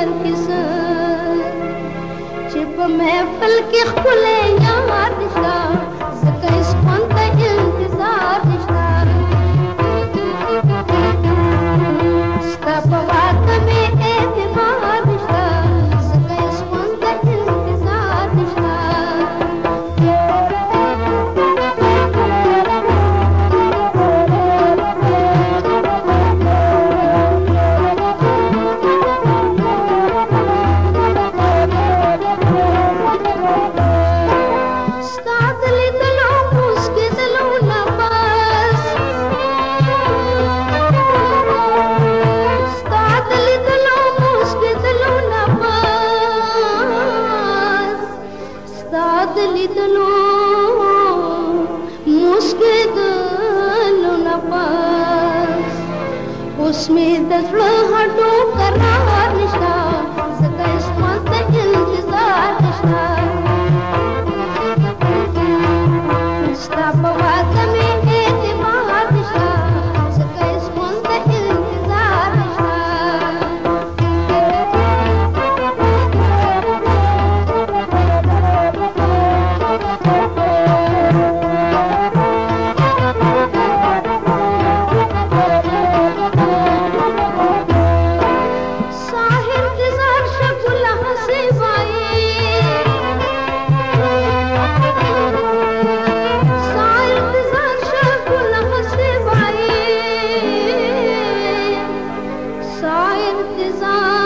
Desire